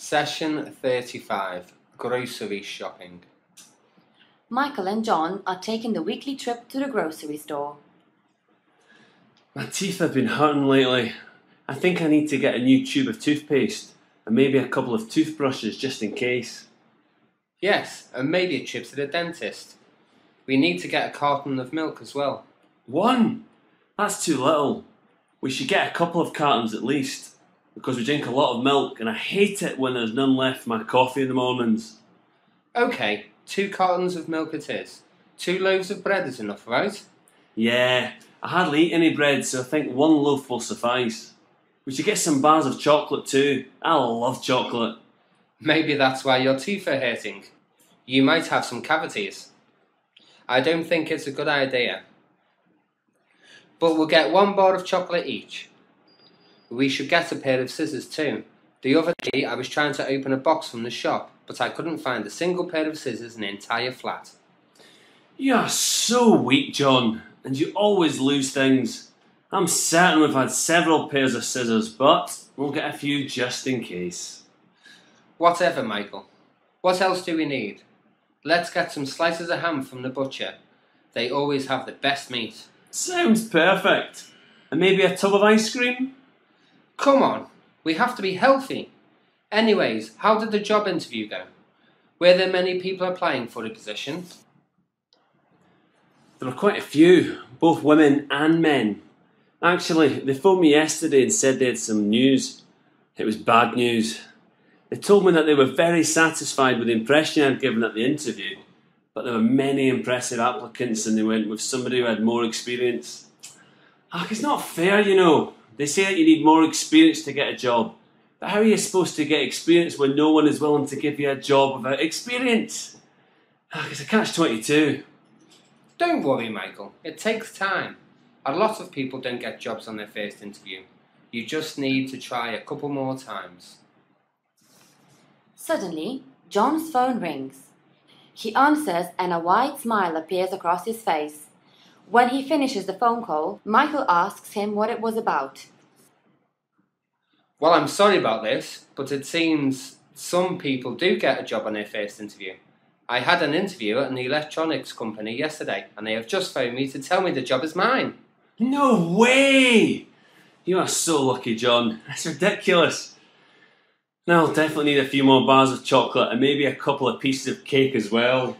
Session 35, Grocery Shopping. Michael and John are taking the weekly trip to the grocery store. My teeth have been hurting lately. I think I need to get a new tube of toothpaste and maybe a couple of toothbrushes just in case. Yes, and maybe a trip to the dentist. We need to get a carton of milk as well. One? That's too little. We should get a couple of cartons at least, because we drink a lot of milk and I hate it when there's none left for my coffee in the mornings. Okay, 2 cartons of milk it is. 2 loaves of bread is enough, right? Yeah, I hardly eat any bread, so I think 1 loaf will suffice. We should get some bars of chocolate too. I love chocolate. Maybe that's why your teeth are hurting. You might have some cavities. I don't think it's a good idea. But we'll get 1 bar of chocolate each. We should get a pair of scissors too. The other day I was trying to open a box from the shop, but I couldn't find a single pair of scissors in the entire flat. You're so weak, John, and you always lose things. I'm certain we've had several pairs of scissors, but we'll get a few just in case. Whatever, Michael. What else do we need? Let's get some slices of ham from the butcher. They always have the best meat. Sounds perfect. And maybe a tub of ice cream? Come on, we have to be healthy. Anyways, how did the job interview go? Were there many people applying for the position? There were quite a few, both women and men. Actually, they phoned me yesterday and said they had some news. It was bad news. They told me that they were very satisfied with the impression I'd given at the interview, but there were many impressive applicants and they went with somebody who had more experience. It's not fair, you know. They say that you need more experience to get a job. But how are you supposed to get experience when no one is willing to give you a job without experience? It's a catch-22. Don't worry, Michael. It takes time. A lot of people don't get jobs on their first interview. You just need to try a couple more times. Suddenly, John's phone rings. He answers and a wide smile appears across his face. When he finishes the phone call, Michael asks him what it was about. Well, I'm sorry about this, but it seems some people do get a job on their first interview. I had an interview at an electronics company yesterday, and they have just phoned me to tell me the job is mine. No way! You are so lucky, John. That's ridiculous. Now, I'll definitely need a few more bars of chocolate and maybe a couple of pieces of cake as well.